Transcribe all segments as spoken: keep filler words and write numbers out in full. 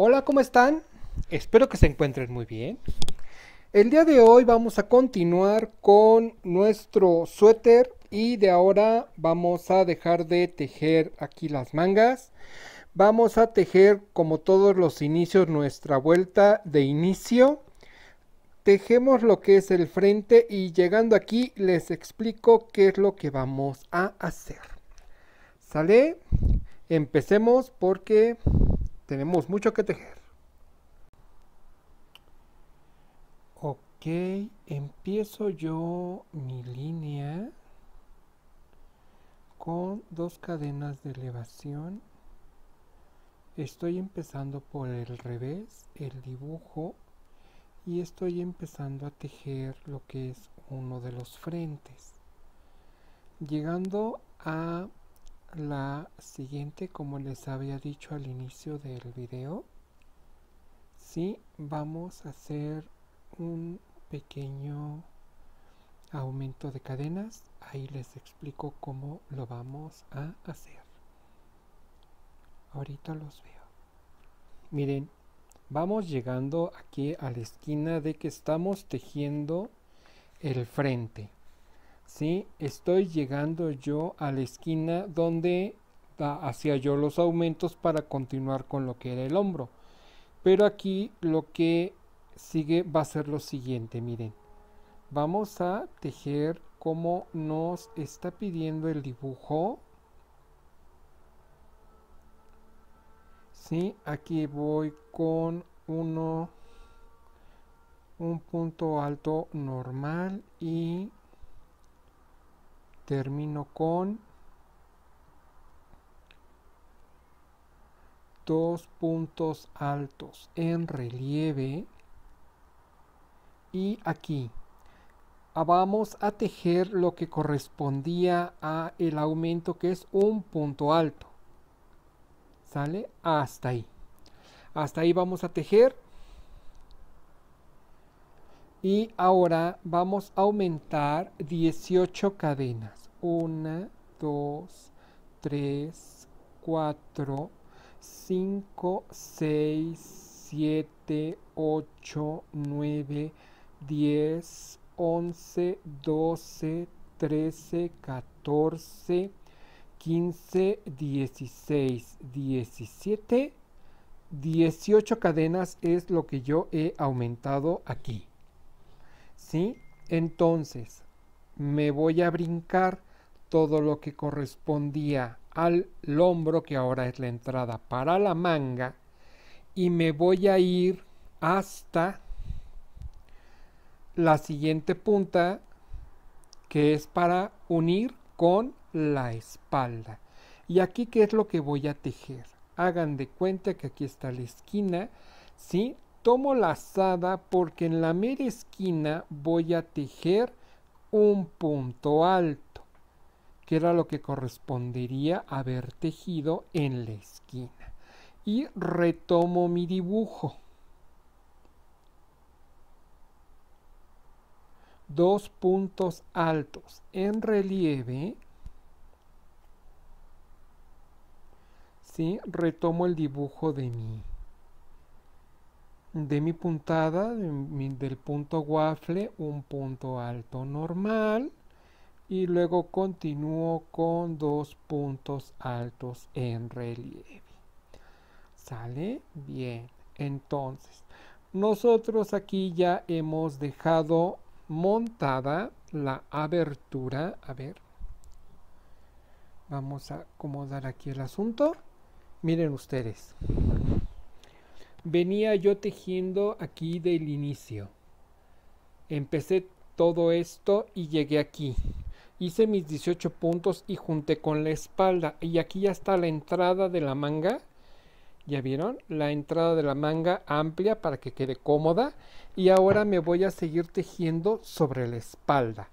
Hola, ¿cómo están? Espero que se encuentren muy bien. El día de hoy vamos a continuar con nuestro suéter y de ahora vamos a dejar de tejer aquí las mangas. Vamos a tejer, como todos los inicios, nuestra vuelta de inicio. Tejemos lo que es el frente y llegando aquí les explico qué es lo que vamos a hacer. ¿Sale? Empecemos porque tenemos mucho que tejer. Ok, empiezo yo mi línea con dos cadenas de elevación. Estoy empezando por el revés, el dibujo, y estoy empezando a tejer lo que es uno de los frentes. Llegando a la siguiente, como les había dicho al inicio del video, sí, vamos a hacer un pequeño aumento de cadenas. Ahí les explico cómo lo vamos a hacer. Ahorita los veo. Miren, vamos llegando aquí a la esquina de que estamos tejiendo el frente. Sí, estoy llegando yo a la esquina donde hacía yo los aumentos para continuar con lo que era el hombro. Pero aquí lo que sigue va a ser lo siguiente, miren. Vamos a tejer como nos está pidiendo el dibujo. Sí, aquí voy con uno, un punto alto normal y termino con dos puntos altos en relieve. Y aquí vamos a tejer lo que correspondía a el aumento, que es un punto alto. ¿Sale? Hasta ahí. Hasta ahí vamos a tejer. Y ahora vamos a aumentar dieciocho cadenas. uno, dos, tres, cuatro, cinco, seis, siete, ocho, nueve, diez, once, doce, trece, catorce, quince, dieciséis, diecisiete, dieciocho cadenas es lo que yo he aumentado aquí. ¿Sí? Entonces me voy a brincar todo lo que correspondía al hombro, que ahora es la entrada para la manga, y me voy a ir hasta la siguiente punta, que es para unir con la espalda. Y aquí, ¿qué es lo que voy a tejer? Hagan de cuenta que aquí está la esquina, ¿sí? Tomo lazada porque en la mera esquina voy a tejer un punto alto, que era lo que correspondería haber tejido en la esquina. Y retomo mi dibujo. Dos puntos altos en relieve. Sí, retomo el dibujo de mi de mi puntada, de mi, del punto waffle, un punto alto normal y luego continúo con dos puntos altos en relieve. ¿Sale? Bien, entonces nosotros aquí ya hemos dejado montada la abertura. A ver, vamos a acomodar aquí el asunto. Miren ustedes, venía yo tejiendo aquí del inicio. Empecé todo esto y llegué aquí. Hice mis dieciocho puntos y junté con la espalda. Y aquí ya está la entrada de la manga. ¿Ya vieron? La entrada de la manga amplia para que quede cómoda. Y ahora me voy a seguir tejiendo sobre la espalda.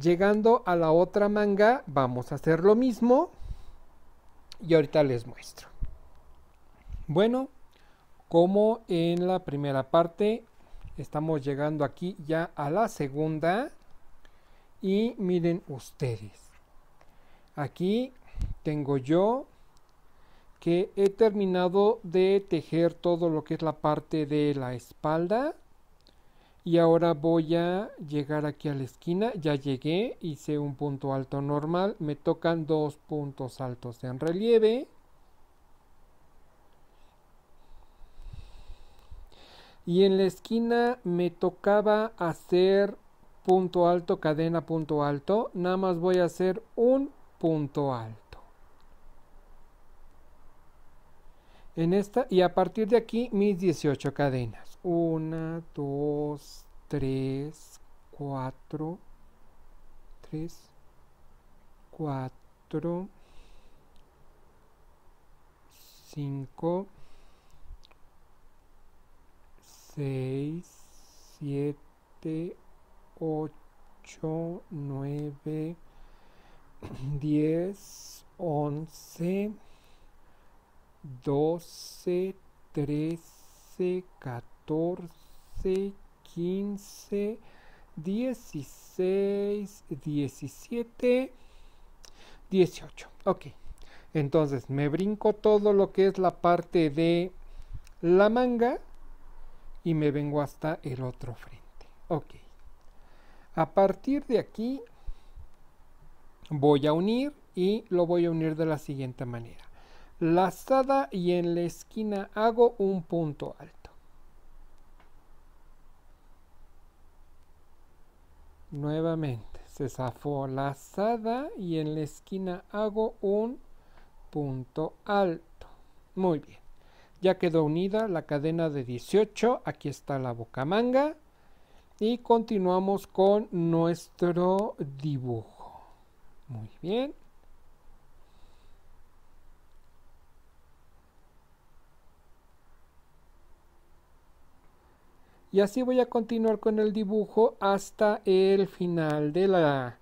Llegando a la otra manga vamos a hacer lo mismo. Y ahorita les muestro. Bueno, como en la primera parte, estamos llegando aquí ya a la segunda. Y miren ustedes, aquí tengo yo que he terminado de tejer todo lo que es la parte de la espalda. Y ahora voy a llegar aquí a la esquina. Ya llegué, hice un punto alto normal, me tocan dos puntos altos en relieve. Y en la esquina me tocaba hacer punto alto, cadena, punto alto. Nada más voy a hacer un punto alto en esta, y a partir de aquí mis dieciocho cadenas. uno, dos, tres, cuatro, cinco, seis, siete, ocho, nueve, diez, once, doce, trece, catorce, quince, dieciséis, diecisiete, dieciocho. Ok, entonces me brinco todo lo que es la parte de la manga y me vengo hasta el otro frente. Ok, a partir de aquí voy a unir, y lo voy a unir de la siguiente manera: lazada, y en la esquina hago un punto alto, nuevamente se zafó, lazada, y en la esquina hago un punto alto. Muy bien, ya quedó unida la cadena de dieciocho, aquí está la bocamanga, y continuamos con nuestro dibujo. Muy bien. Y así voy a continuar con el dibujo hasta el final de la,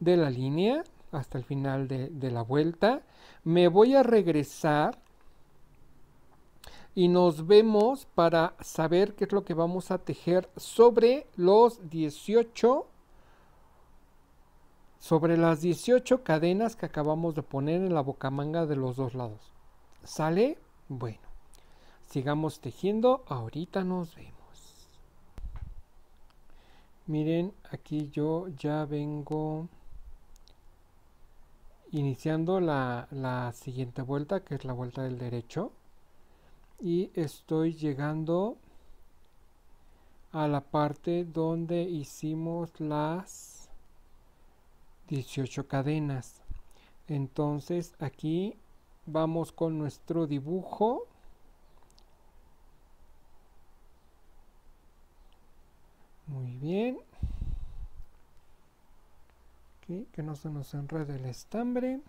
de la línea, hasta el final de, de la vuelta. Me voy a regresar y nos vemos para saber qué es lo que vamos a tejer sobre los dieciocho, sobre las dieciocho cadenas que acabamos de poner en la bocamanga de los dos lados. ¿Sale? Bueno, sigamos tejiendo, ahorita nos vemos. Miren, aquí yo ya vengo iniciando la, la siguiente vuelta, que es la vuelta del derecho, y estoy llegando a la parte donde hicimos las dieciocho cadenas. Entonces aquí vamos con nuestro dibujo. Muy bien. Okay, que no se nos enrede el estambre.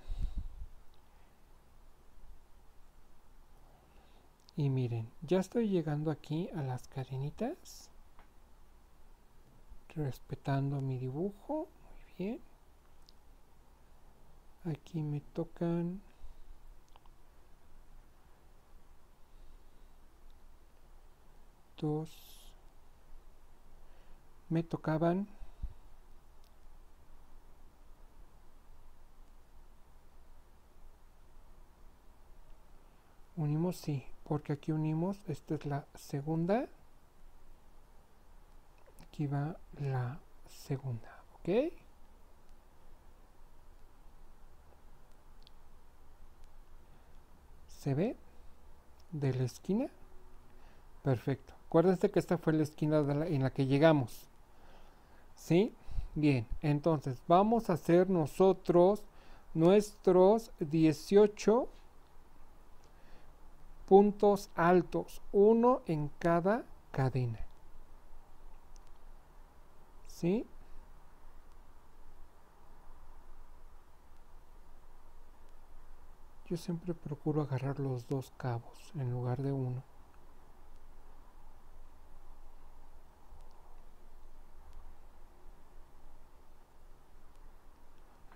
Y miren, ya estoy llegando aquí a las cadenitas, respetando mi dibujo. Muy bien. Aquí me tocan dos. Me tocaban unimos, sí, porque aquí unimos, esta es la segunda, aquí va la segunda, ok. ¿Se ve? De la esquina, perfecto. Acuérdense que esta fue la esquina de la, en la que llegamos. ¿Sí? Bien, entonces vamos a hacer nosotros nuestros dieciocho puntos altos, uno en cada cadena. ¿Sí? Yo siempre procuro agarrar los dos cabos en lugar de uno.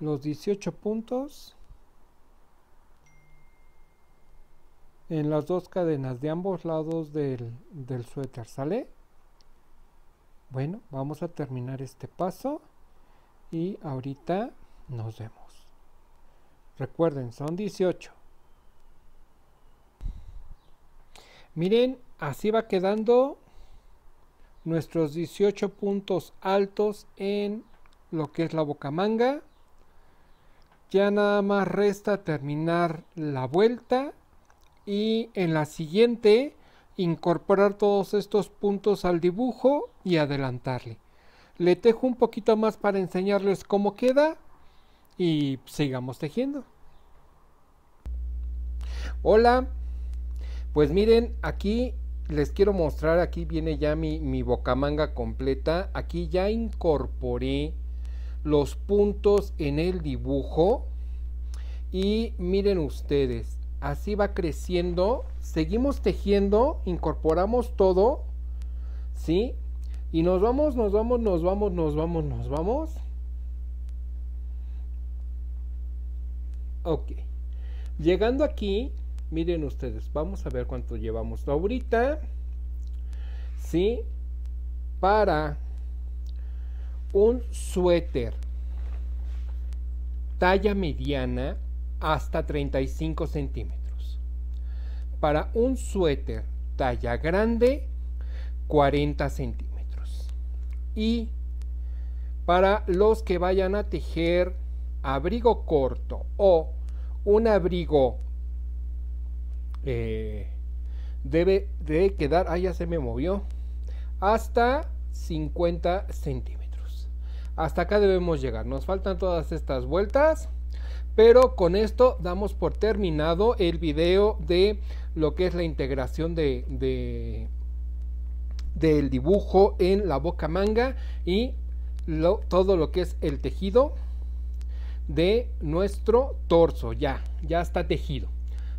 Los dieciocho puntos en las dos cadenas de ambos lados del, del suéter, ¿sale? Bueno, vamos a terminar este paso y ahorita nos vemos. Recuerden, son dieciocho. Miren, así va quedando nuestros dieciocho puntos altos en lo que es la bocamanga. Ya nada más resta terminar la vuelta y en la siguiente incorporar todos estos puntos al dibujo y adelantarle. Le tejo un poquito más para enseñarles cómo queda y sigamos tejiendo. Hola, pues miren, aquí les quiero mostrar, aquí viene ya mi, mi bocamanga completa. Aquí ya incorporé los puntos en el dibujo y miren ustedes, así va creciendo. Seguimos tejiendo, incorporamos todo, ¿sí? Y nos vamos, nos vamos, nos vamos, nos vamos, nos vamos. Ok, llegando aquí, miren ustedes, vamos a ver cuánto llevamos ahorita, ¿sí? Para un suéter talla mediana hasta treinta y cinco centímetros, para un suéter talla grande cuarenta centímetros, y para los que vayan a tejer abrigo corto o un abrigo eh, debe de quedar, ah ya se me movió, hasta cincuenta centímetros. Hasta acá debemos llegar, nos faltan todas estas vueltas. Pero con esto damos por terminado el video de lo que es la integración de, de del dibujo en la bocamanga y lo, todo lo que es el tejido de nuestro torso. Ya, ya está tejido.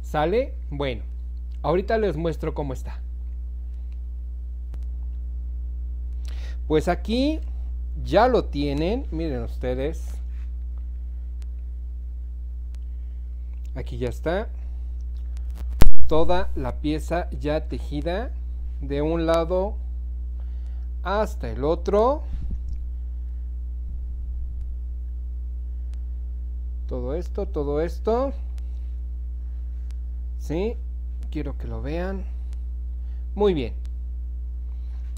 ¿Sale? Bueno, ahorita les muestro cómo está. Pues aquí ya lo tienen, miren ustedes. Aquí ya está toda la pieza ya tejida de un lado hasta el otro. Todo esto, todo esto. Sí, quiero que lo vean. Muy bien.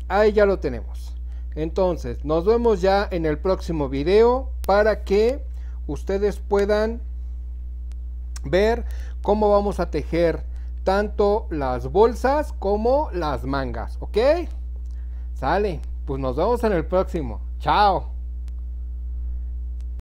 Ahí ya lo tenemos. Entonces, nos vemos ya en el próximo video para que ustedes puedan ver cómo vamos a tejer tanto las bolsas como las mangas, ¿ok? Sale, pues nos vemos en el próximo. Chao.